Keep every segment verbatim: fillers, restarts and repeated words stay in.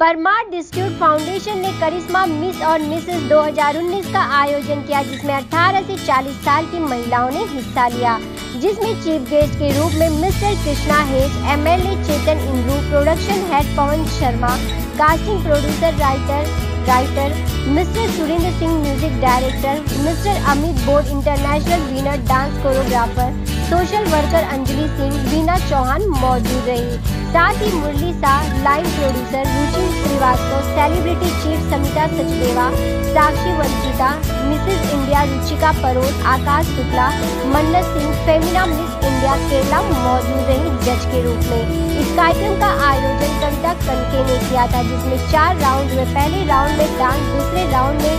परमार डिस्क्यूट फाउंडेशन ने करिश्मा मिस और मिसेज दो हज़ार उन्नीस का आयोजन किया, जिसमें अठारह से चालीस साल की महिलाओं ने हिस्सा लिया, जिसमें चीफ गेस्ट के रूप में mister Krishna has, MLA Chetan Indru, production head Pawan Sharma, casting producer writer writer mister Surendra Singh, music director mister Amit board, international winner dance choreographer social worker Anjali Singh, Veena Chauhan मौजूद रही। साथ ही Murli Sah, live producer Ruchi Srivastava, celebrity chief Samita Sachdeva, Sakshi Vanshita, Mrs India Ruchika परोस, आकाश शुक्ला, मन्न सिंह, फेमिना मिस इंडिया केरला मौजूद रही जज के रूप में। इस कार्यक्रम का आयोजन कविता कनके ने किया था, जिसमें चार राउंड में पहले राउंड में डांस, दूसरे राउंड में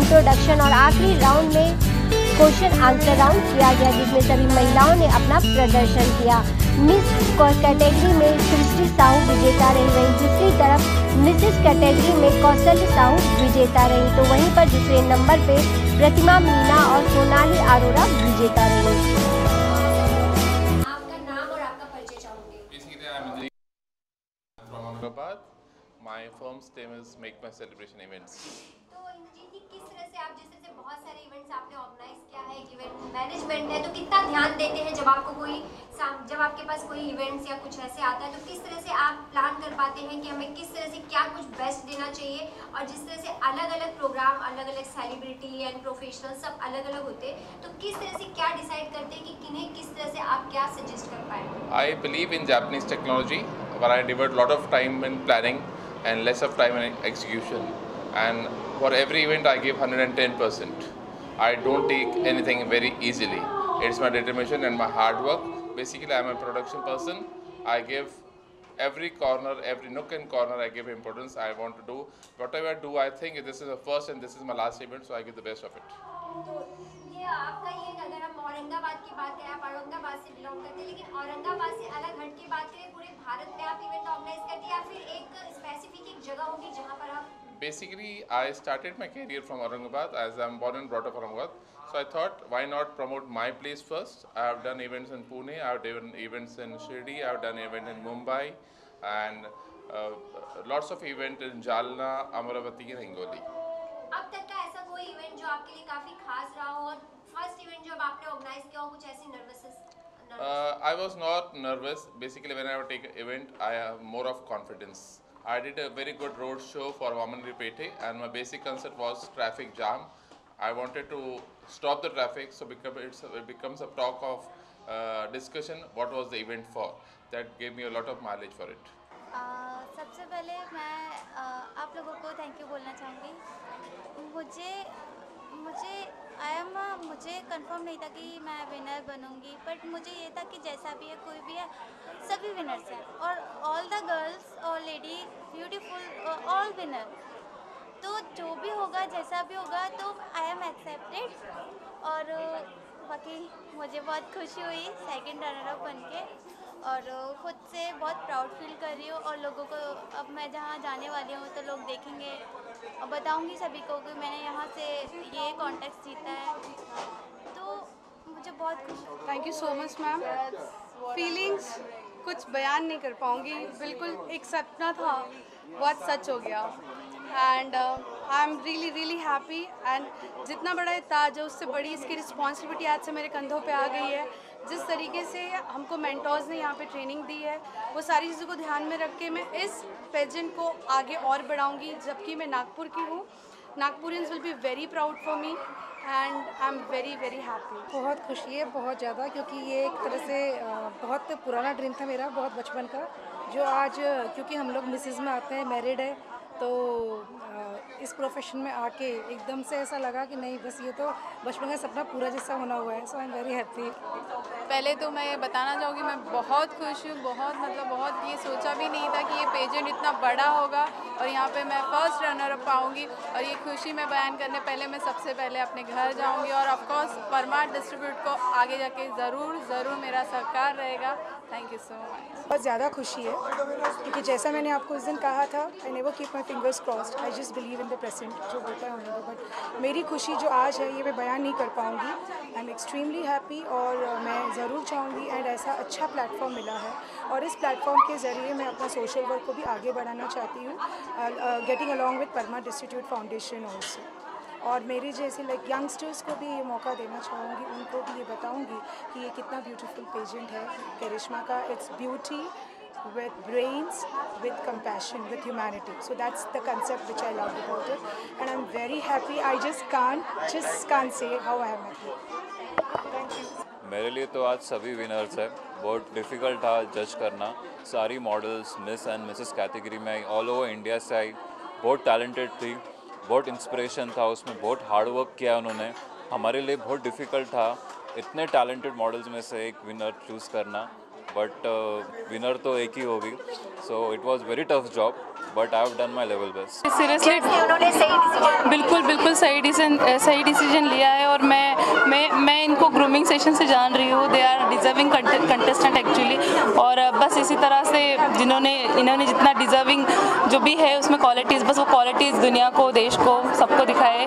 इंट्रोडक्शन और आखिरी राउंड में क्वेश्चन आंसर राउंड किया गया, जिसमें सभी महिलाओं ने अपना प्रदर्शन किया। मिस कैटेगरी में क्रिस्टी साहू विजेता रही रही दूसरी तरफ मिसेस कैटेगरी में कॉसल साहू विजेता रही, तो वहीं पर दूसरे नंबर पे प्रतिमा मीना और सोनाली आरोरा विजेता रही। आपका नाम और आपका परिचय चाहूंगी। Aurangabad, my firm's team is make my celebration events. तो इंद्रजी जी, किस तरह से आप, जिस तरह से बहुत सारे इवेंट्स आपने ऑर्गेनाइज किया है, इवेंट मैनेजमेंट है, तो कितना ध्यान देते हैं जब आपको कोई जब आपके पास कोई इवेंट्स या कुछ ऐसे आता है, तो किस तरह से आप प्लान कर पाते हैं कि हमें किस तरह से क्या कुछ बेस्ट देना चाहिए, और जिस तरह से अलग अलग प्रोग्राम, अलग अलग सेलिब्रिटी एंड प्रोफेशनल सब अलग अलग होते हैं, तो किस तरह से क्या डिसाइड करते हैं कि किन्हें किस तरह से आप क्या सजेस्ट कर पाए? I believe in Japanese technology, but I devote lot of time in planning and less of time in execution, and for every event I give one hundred ten percent. I don't take anything very easily. It's my determination and my hard work. Basically I am a production person. I give every corner, every nook and corner I give importance. I want to do whatever I do, I think this is the first and this is my last event, so I give the best of it. तो ये आपका ये, अगर हम औरंगाबाद की बात करें, आप औरंगाबाद से बिलोंग करते हैं, लेकिन औरंगाबाद से अलग हट के बात करें, पूरे भारत में आप इवेंट ऑर्गेनाइज करते हैं या फिर एक स्पेसिफिक एक जगह होगी जहां पर आप? Basically I started my career from Aurangabad, as I am born and brought up from Aurangabad, so I thought why not promote my place first. I have done events in Pune, I have done events in Shirdi, I have done event in Mumbai, and uh, lots of event in Jalna, Amaravati and Hingoli. अब तक का ऐसा कोई event जो आपके लिए काफी खास रहा हो, और फर्स्ट इवेंट जो आपने ऑर्गेनाइज किया हो, कुछ ऐसी nervousness? I was not nervous. Basically when I take event I have more of confidence. I did a very good road show for women रिपेटे, and my basic concept was traffic jam. I wanted to stop the traffic, so become it's becomes a talk of discussion what was the event for. That give me a lot of mileage for it. सबसे पहले मैं uh, आप लोगों को thank you बोलना चाहूँगी. मुझे मुझे आई एम मुझे कंफर्म नहीं था कि मैं विनर बनूँगी, बट मुझे ये था कि जैसा भी है, कोई भी है, सभी विनर्स हैं, और ऑल द गर्ल्स और लेडी ब्यूटीफुल, ऑल विनर. तो जो भी होगा, जैसा भी होगा, तो आई एम एक्सेप्टेड, और बाकी मुझे बहुत खुशी हुई सेकेंड रनर अप बन के, और ख़ुद से बहुत प्राउड फील कर रही हूँ. और लोगों को, अब मैं जहाँ जाने वाली हूँ तो लोग देखेंगे और बताऊँगी सभी को कि मैंने यहाँ से ये कॉन्टेस्ट जीता है, तो मुझे बहुत खुशी. Thank you so much ma'am. Feelings कुछ बयान नहीं कर पाऊँगी, बिल्कुल एक सपना था, बहुत सच हो गया. And I am really really happy, and जितना बड़ा ये ताज है, उससे बड़ी इसकी रिस्पॉन्सिबिलिटी आज से मेरे कंधों पे आ गई है. जिस तरीके से हमको मेंटोर्स ने यहाँ पे ट्रेनिंग दी है, वो सारी चीज़ों को ध्यान में रख के मैं इस पेजेंट को आगे और बढ़ाऊंगी, जबकि मैं नागपुर की हूँ. Nagpurians will be very proud for me, and I am very very happy. बहुत खुशी है, बहुत ज़्यादा, क्योंकि ये एक तरह से बहुत पुराना ड्रीम था मेरा, बहुत बचपन का, जो आज, क्योंकि हम लोग मिसेज में आते हैं, मैरिड है, तो इस प्रोफेशन में आके एकदम से ऐसा लगा कि नहीं, बस ये तो बचपन का सपना पूरा जैसा होना हुआ है. So I am very happy. पहले तो मैं बताना चाहूँगी, मैं बहुत खुश हूँ, बहुत, मतलब बहुत, ये सोचा भी नहीं था कि ये पेजेंट इतना बड़ा होगा और यहाँ पे मैं फर्स्ट रनर अप पाऊँगी, और ये खुशी मैं बयान करने पहले मैं सबसे पहले अपने घर जाऊँगी, और ऑफकोर्स परमार डिस्ट्रीब्यूट को आगे जाके ज़रूर ज़रूर मेरा सहकार रहेगा. Thank you so much. बहुत ज़्यादा खुशी है, क्योंकि जैसा मैंने आपको उस दिन कहा था, I never keep my fingers crossed, I just believe in the present, जो होता है होने को। बट मेरी खुशी जो आज है ये मैं बयान नहीं कर पाऊँगी। आई एम एक्सट्रीमली हैप्पी और मैं ज़रूर चाहूँगी एंड ऐसा अच्छा प्लेटफॉर्म मिला है और इस प्लेटफॉर्म के ज़रिए मैं अपना सोशल वर्क को भी आगे बढ़ाना चाहती हूँ, गेटिंग अलॉन्ग विद परमार डिस्क्यूट फाउंडेशन ऑल्सो। और मेरे जैसे लाइक यंगस्टर्स को भी ये मौका देना चाहूँगी, उनको भी ये बताऊँगी कि ये कितना ब्यूटीफुल पेजेंट है करिश्मा का। It's beauty with brains, with compassion, with humanity. So that's the concept which I love about it, and I'm very happy. I just can't, just can't say how I am happy. Thank you. मेरे लिए तो आज सभी winners हैं। बहुत difficult था जज करना। सारी models miss and Mrs category में आई, ऑल ओवर इंडिया से आई। बहुत टैलेंटेड थी, बहुत इंस्पिरेशन था उसमें, बहुत हार्ड वर्क किया उन्होंने। हमारे लिए बहुत डिफ़िकल्ट था इतने टैलेंटेड मॉडल्स में से एक विनर चूज़ करना, बट विनर तो एक ही होगी। So it was very tough job, but I have done my level best. Seriously उन्होंने सही बिल्कुल बिल्कुल सही डिसीजन सही डिसीजन लिया है और मैं मैं मैं इनको ग्रूमिंग सेशन से जान रही हूँ। They are deserving contestant actually, और बस इसी तरह से जिन्होंने इन्होंने जितना डिजर्विंग जो भी है उसमें क्वालिटीज़, बस वो क्वालिटीज़ दुनिया को, देश को, सबको दिखाए।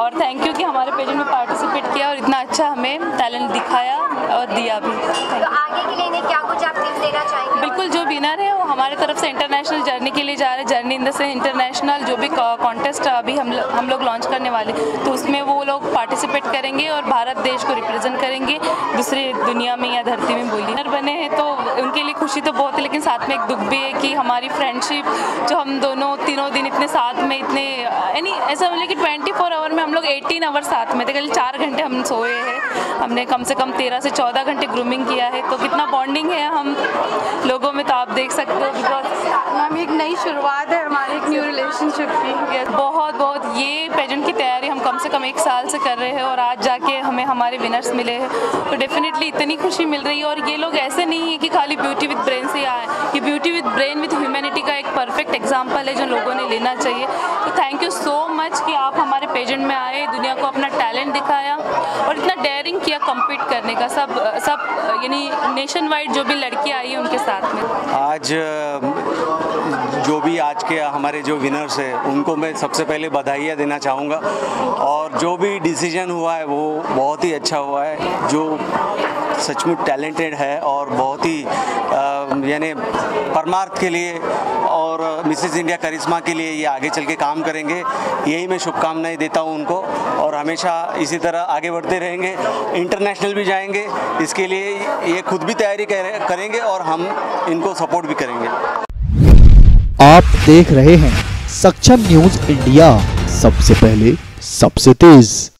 और थैंक यू कि हमारे पेजेंट में पार्टिसिपेट किया और इतना अच्छा हमें टैलेंट दिखाया और दिया भी। आगे के लिए क्या कुछ आप टिप्स देना चाहेंगे? बिल्कुल, जो विनर है वो हमारे तरफ से इंटरनेशनल जर्नी के लिए जा रहे हैं। Journey in the sense international जो भी कॉन्टेस्ट अभी हम लोग हम लोग लॉन्च करने वाले, तो उसमें वो लोग पार्टिसिपेट करेंगे और भारत देश को रिप्रेजेंट करेंगे दूसरी दुनिया में या धरती में। बोली विनर बने हैं तो उनके लिए खुशी तो बहुत है, लेकिन साथ में एक दुख भी है कि हमारी फ्रेंडशिप जो हम दोनों तीनों दिन इतने साथ में, इतने यानी ऐसा मतलब कि ट्वेंटी फोर आवर में हम लोग एटीन आवर साथ में थे। कल चार घंटे हम सोए हैं, हमने कम से कम तेरह से चौदह घंटे ग्रूमिंग किया है, तो कितना बॉन्डिंग है हम लोगों में तो आप देख सकते हो। मैम एक नई शुरुआत है हमारे एक न्यू रिलेशनशिप की। yes, बहुत बहुत ये पेजेंट की तैयारी हम कम से कम एक साल से कर रहे हैं और आज जाके हमें हमारे विनर्स मिले हैं तो डेफिनेटली इतनी खुशी मिल रही है। और ये लोग ऐसे नहीं है कि खाली ब्यूटी विद ब्रेन से आए, ये beauty with brain with humanity का एक परफेक्ट एग्जाम्पल है जो लोगों ने लेना चाहिए। तो थैंक यू सो मच कि आप हमारे पेजेंट में आए, दुनिया को अपना टैलेंट दिखाया और इतना डेयरिंग किया कम्पीट करने का। सब सब यानी नेशन वाइड जो भी लड़की आई है उनके साथ में आज जो भी आज के हमारे जो विनर्स हैं उनको मैं सबसे पहले बधाइयाँ देना चाहूँगा। और जो भी डिसीजन हुआ है वो बहुत ही अच्छा हुआ है, जो सचमुच टैलेंटेड है और बहुत ही यानी परमार्थ के लिए और मिसेज इंडिया करिश्मा के लिए ये आगे चल के काम करेंगे, यही मैं शुभकामनाएं देता हूं उनको। और हमेशा इसी तरह आगे बढ़ते रहेंगे, इंटरनेशनल भी जाएंगे, इसके लिए ये खुद भी तैयारी करेंगे और हम इनको सपोर्ट भी करेंगे। आप देख रहे हैं सक्षम न्यूज़ इंडिया, सबसे पहले सबसे तेज।